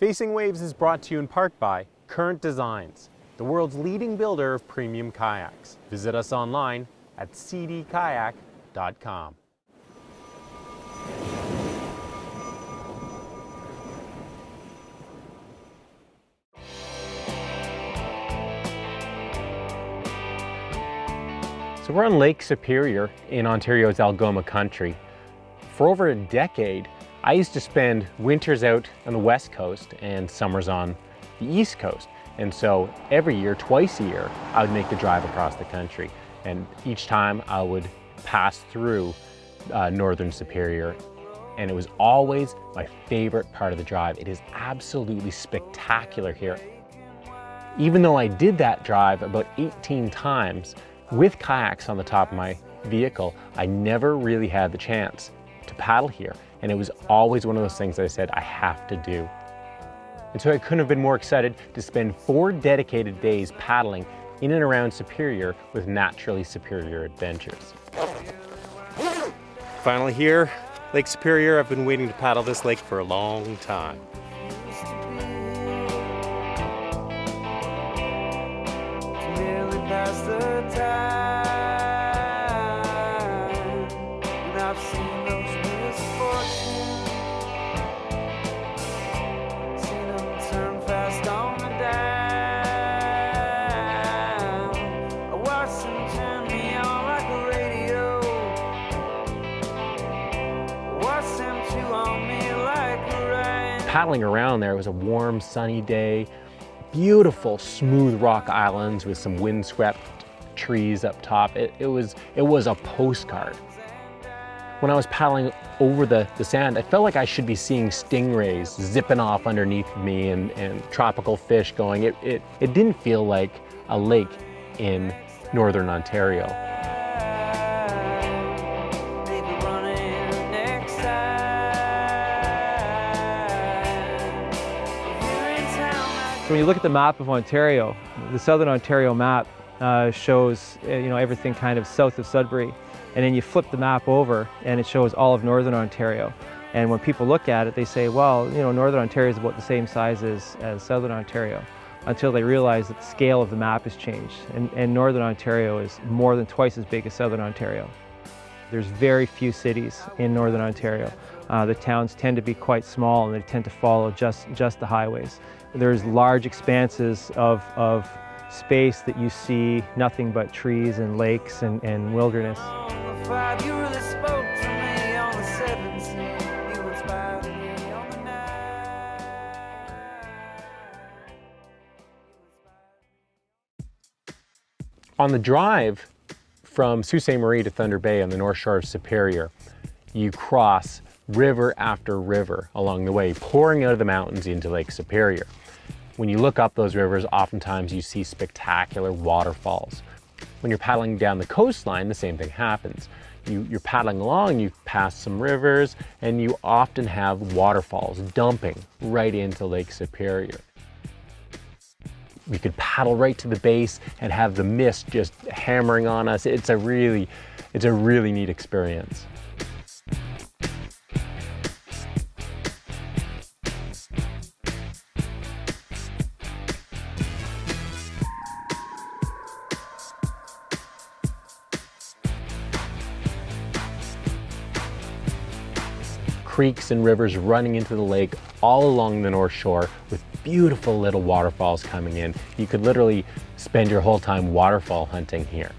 Facing Waves is brought to you in part by Current Designs, the world's leading builder of premium kayaks. Visit us online at cdkayak.com. So we're on Lake Superior in Ontario's Algoma Country. For over a decade, I used to spend winters out on the west coast and summers on the east coast. And so every year, twice a year, I would make the drive across the country. And each time I would pass through northern Superior. And it was always my favorite part of the drive. It is absolutely spectacular here. Even though I did that drive about 18 times with kayaks on the top of my vehicle, I never really had the chance to paddle here. And it was always one of those things that I said, I have to do. And so I couldn't have been more excited to spend 4 dedicated days paddling in and around Superior with Naturally Superior Adventures. Finally here, Lake Superior. I've been waiting to paddle this lake for a long time. Paddling around there, it was a warm, sunny day, beautiful, smooth rock islands with some windswept trees up top. It was a postcard. When I was paddling over the sand, I felt like I should be seeing stingrays zipping off underneath me and tropical fish going. It didn't feel like a lake in northern Ontario. When you look at the map of Ontario, the southern Ontario map shows everything kind of south of Sudbury, and then you flip the map over and it shows all of northern Ontario. And when people look at it, they say, well, northern Ontario is about the same size as southern Ontario, until they realize that the scale of the map has changed, and northern Ontario is more than twice as big as southern Ontario. There's very few cities in northern Ontario. The towns tend to be quite small, and they tend to follow just the highways. There's large expanses of space that you see nothing but trees and lakes and wilderness. On the drive from Sault Ste. Marie to Thunder Bay on the north shore of Superior, you cross river after river along the way, pouring out of the mountains into Lake Superior. When you look up those rivers, oftentimes you see spectacular waterfalls. When you're paddling down the coastline, the same thing happens. You're paddling along, you pass some rivers, and you often have waterfalls dumping right into Lake Superior. We could paddle right to the base and have the mist just hammering on us. It's a really neat experience. Creeks and rivers running into the lake all along the north shore with beautiful little waterfalls coming in. You could literally spend your whole time waterfall hunting here.